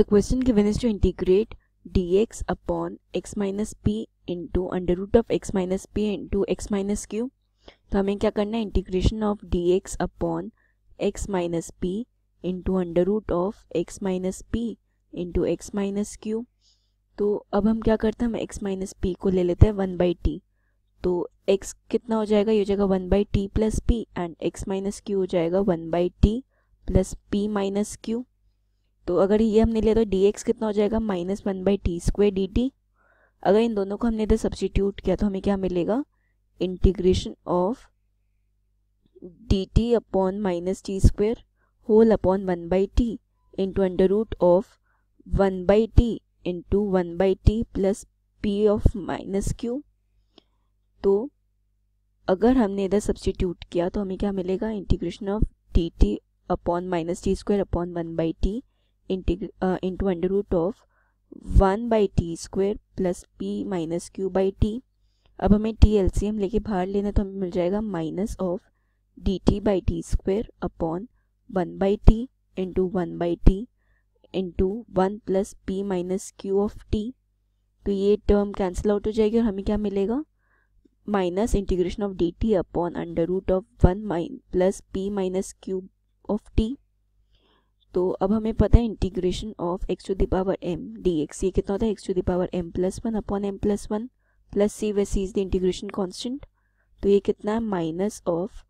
The question given is to integrate dx upon x minus p into under root of x minus p into x minus q. तो हमें क्या करना है, integration of dx upon x minus p into under root of x minus p into x minus q. तो अब हम क्या करते हैं, हम x माइनस p को ले लेते हैं 1/t. तो x कितना हो जाएगा, ये हो जाएगा 1/t plus p and x minus q हो जाएगा 1/t plus p minus q. तो अगर ये हमने लिया तो dx कितना हो जाएगा माइनस 1/t² dt. अगर इन दोनों को हमने इधर सब्सटीट्यूट किया तो हमें क्या मिलेगा, integration of dt upon minus T square whole upon 1/t into under root of 1/t into 1/t plus p of minus q. तो अगर हमने इधर सब्सटीट्यूट किया तो हमें क्या मिलेगा, integration of dt upon minus T square upon 1/t into under root of 1/t square plus p minus q by t. अब हमें टी एलसीएम लेके बाहर लेना है तो हमें मिल जाएगा minus of D T by T square upon 1/t into 1/t into 1 plus p minus q of t. तो ये टर्म कैंसिल आउट हो जाएगी और हमें क्या मिलेगा, minus integration of D T upon under root of 1 plus p minus q of t. तो अब हमें पता है integration of x to the power m dx ये कितना होता है, x to the power m plus 1 upon m plus 1 plus C, where C is the integration constant. तो ये कितना है, minus of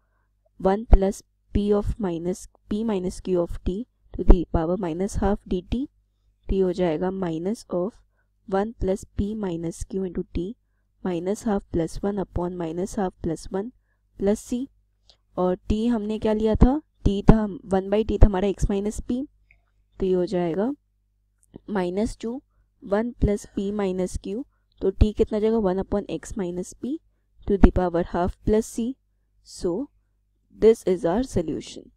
1 plus P of minus P minus q of T to the power minus half D T. तो ये हो जाएगा minus of 1 plus P minus Q into T minus half plus 1 upon minus half plus 1 plus सी. और T हमने क्या लिया था, T था 1/t था हमारा x माइनस पी. तो ये हो जाएगा minus 2 1 plus P minus Q. तो t कितना जाएगा 1 upon x minus P to the power half plus C. So this is our solution.